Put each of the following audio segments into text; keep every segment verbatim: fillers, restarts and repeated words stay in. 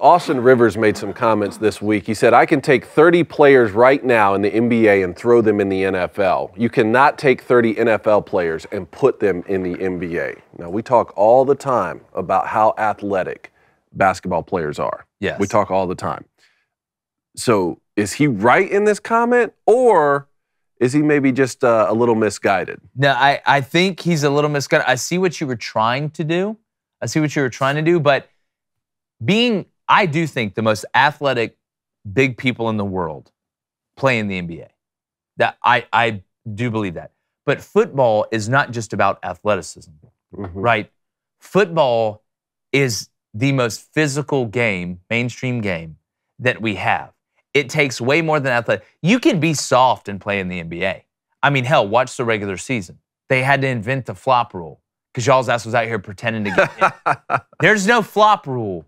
Austin Rivers made some comments this week. He said, I can take thirty players right now in the N B A and throw them in the N F L. You cannot take thirty N F L players and put them in the N B A. Now, we talk all the time about how athletic basketball players are. Yes. We talk all the time. So is he right in this comment, or is he maybe just uh, a little misguided? No, I, I think he's a little misguided. I see what you were trying to do. I see what you were trying to do, but being... I do think the most athletic big people in the world play in the N B A. That I, I do believe that. But football is not just about athleticism, mm-hmm. right? Football is the most physical game, mainstream game, that we have. It takes way more than athletic. You can be soft and play in the N B A. I mean, hell, watch the regular season. They had to invent the flop rule because y'all's ass was out here pretending to get hit. There's no flop rule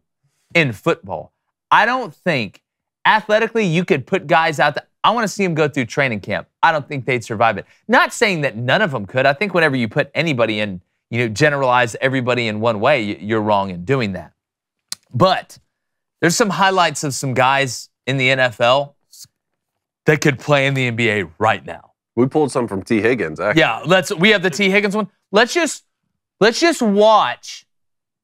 in football. I don't think athletically you could put guys out there. I want to see them go through training camp. I don't think they'd survive it. Not saying that none of them could. I think whenever you put anybody in, you know, generalize everybody in one way, you're wrong in doing that. But there's some highlights of some guys in the N F L that could play in the N B A right now. We pulled some from T. Higgins, actually. Yeah, let's, we have the T. Higgins one. Let's just, let's just watch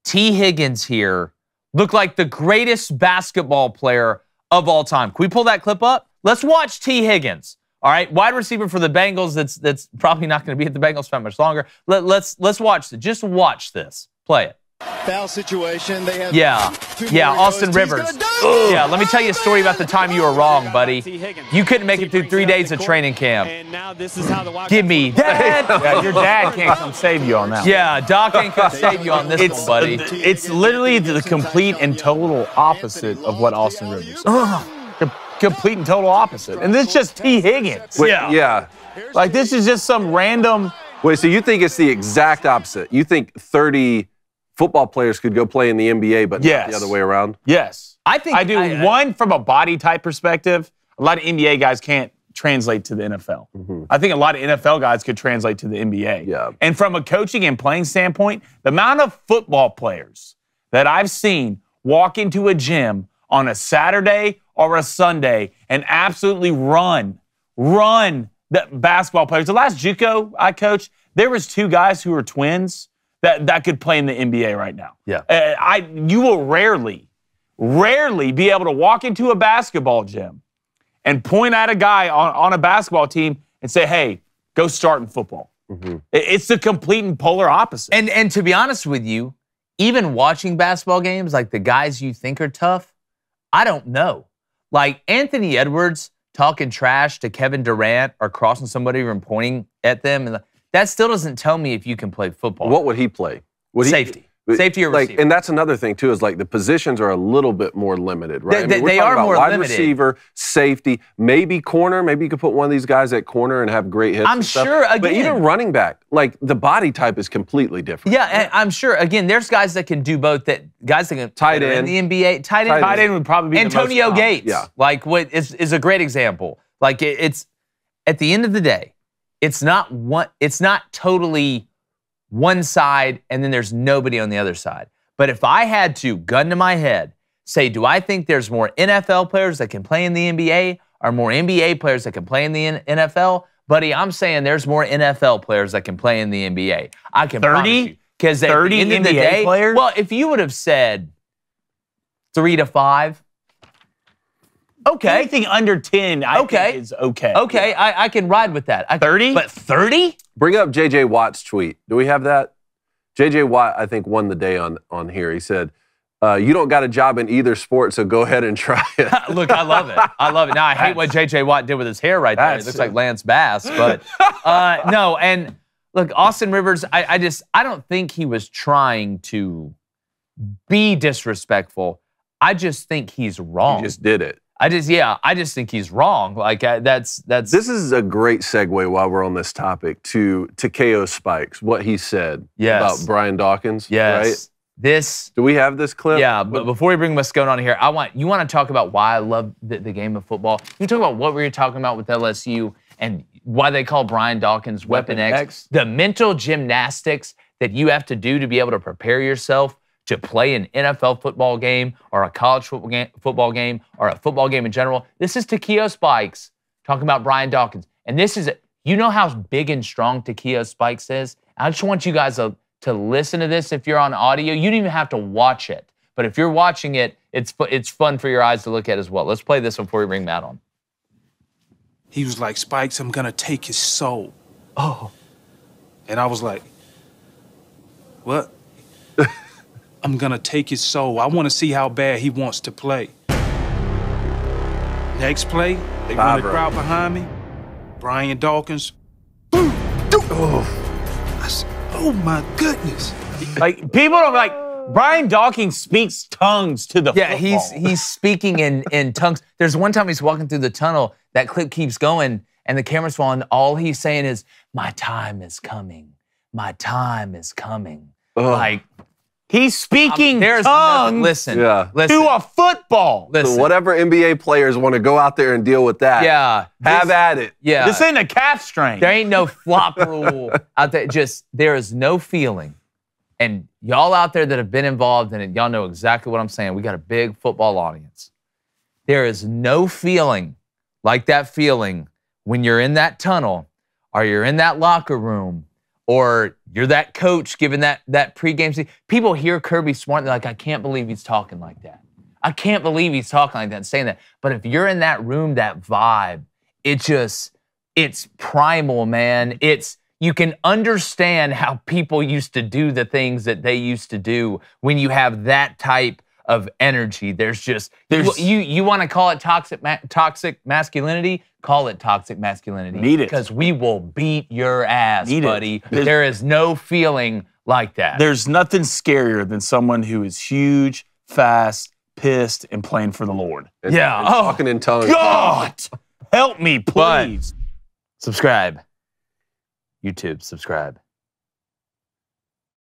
T. Higgins here look like the greatest basketball player of all time. Can we pull that clip up? Let's watch T. Higgins, all right? Wide receiver for the Bengals that's that's probably not going to be at the Bengals for much longer. Let, let's let's watch it. Just watch this. Play it. Foul situation. They have yeah, yeah, Austin Rivers. Yeah, let me tell you a story about the time you were wrong, buddy. You couldn't make it through three days of training camp. And now this is how the give me dad. Yeah, your dad can't come save you on that. Yeah, Doc ain't come save you on this it's, one, buddy. It's literally the complete and total opposite of what Austin Rivers is. Uh, complete and total opposite. And this is just T. Higgins. Wait, yeah. yeah. Like, this is just some random... Wait, so you think it's the exact opposite. You think thirty... football players could go play in the N B A, but yes. not the other way around? Yes. I think I do. I, I, One, from a body type perspective, a lot of N B A guys can't translate to the N F L. Mm-hmm. I think a lot of N F L guys could translate to the N B A. Yeah. And from a coaching and playing standpoint, the amount of football players that I've seen walk into a gym on a Saturday or a Sunday and absolutely run, run the basketball players. The last JUCO I coached, there was two guys who were twins that, that could play in the N B A right now. Yeah. Uh, I, you will rarely, rarely be able to walk into a basketball gym and point at a guy on, on a basketball team and say, hey, go start in football. Mm-hmm. It's the complete and polar opposite. And, and to be honest with you, even watching basketball games, like the guys you think are tough, I don't know. Like Anthony Edwards talking trash to Kevin Durant or crossing somebody and pointing at them and like, that still doesn't tell me if you can play football. What would he play? Would Safety. He, Safety or like, receiver. And that's another thing, too, is like the positions are a little bit more limited, right? They, they, I mean, we're they talking are about more wide limited. Receiver, safety, maybe corner. Maybe you could put one of these guys at corner and have great hits. I'm and stuff. sure, again. But even running back, like the body type is completely different. Yeah, and I'm sure, again, there's guys that can do both. That guys that can tight end in the N B A. Tight end, tight end would probably be Antonio the most Gates. Yeah. Like, what is, is a great example. Like, it, it's at the end of the day, It's not one. It's not totally one side, and then there's nobody on the other side. But if I had to, gun to my head, say, do I think there's more N F L players that can play in the N B A, or more N B A players that can play in the N F L? Buddy, I'm saying there's more N F L players that can play in the N B A. I can thirty because at the end of the day, players? Well, if you would have said three to five. Okay. Anything under ten, I okay. think is okay. Okay, yeah. I, I can ride with that. I, thirty? But thirty? Bring up J J Watt's tweet. Do we have that? J J Watt, I think, won the day on, on here. He said, uh, you don't got a job in either sport, so go ahead and try it. Look, I love it. I love it. Now, I hate what J J Watt did with his hair right there. It looks it. like Lance Bass. But, uh, no, and look, Austin Rivers, I, I just, I don't think he was trying to be disrespectful. I just think he's wrong. He just did it. I just, yeah, I just think he's wrong. Like, I, that's, that's. This is a great segue while we're on this topic to Takeo Spikes, what he said yes. about Brian Dawkins. Yes. Right? This. Do we have this clip? Yeah, but before we bring what's going on here, I want, you want to talk about why I love the, the game of football. You talk about what we were talking about with L S U and why they call Brian Dawkins Weapon, Weapon X, X, the mental gymnastics that you have to do to be able to prepare yourself to play an N F L football game or a college football game, football game or a football game in general. This is Takeo Spikes talking about Brian Dawkins. And this is, you know how big and strong Takeo Spikes is? I just want you guys to, to listen to this if you're on audio. You don't even have to watch it. But if you're watching it, it's, it's fun for your eyes to look at as well. Let's play this one before we bring Matt on. He was like, Spikes, I'm going to take his soul. Oh. And I was like, what? I'm going to take his soul. I want to see how bad he wants to play. Next play, they Bye, run the crowd behind me. Brian Dawkins. Boom. Oh. I said, oh, my goodness. Like, people are like, Brian Dawkins speaks tongues to the yeah, football. Yeah, he's he's speaking in, in tongues. There's one time he's walking through the tunnel. That clip keeps going, and the camera's following. All he's saying is, my time is coming. My time is coming. Ugh. Like, he's speaking there's tongues nothing. Listen, yeah. listen. to a football. Listen. So whatever N B A players want to go out there and deal with that, yeah, have this, at it. Yeah. This ain't a calf strain. There ain't no flop rule out there. Just, there is no feeling. And y'all out there that have been involved in it, y'all know exactly what I'm saying. We got a big football audience. There is no feeling like that feeling when you're in that tunnel or you're in that locker room or you're that coach giving that, that pregame speech. People hear Kirby Smart and they're like, I can't believe he's talking like that. I can't believe he's talking like that and saying that. But if you're in that room, that vibe, it just, it's primal, man. It's, you can understand how people used to do the things that they used to do when you have that type of energy. There's just, there's, you, you, you want to call it toxic ma toxic masculinity? Call it toxic masculinity. Need it. Because we will beat your ass, need buddy. There is no feeling like that. There's nothing scarier than someone who is huge, fast, pissed, and playing for the Lord. It's, yeah. It's oh, talking in tongues. God, help me, please. But, subscribe. YouTube, subscribe.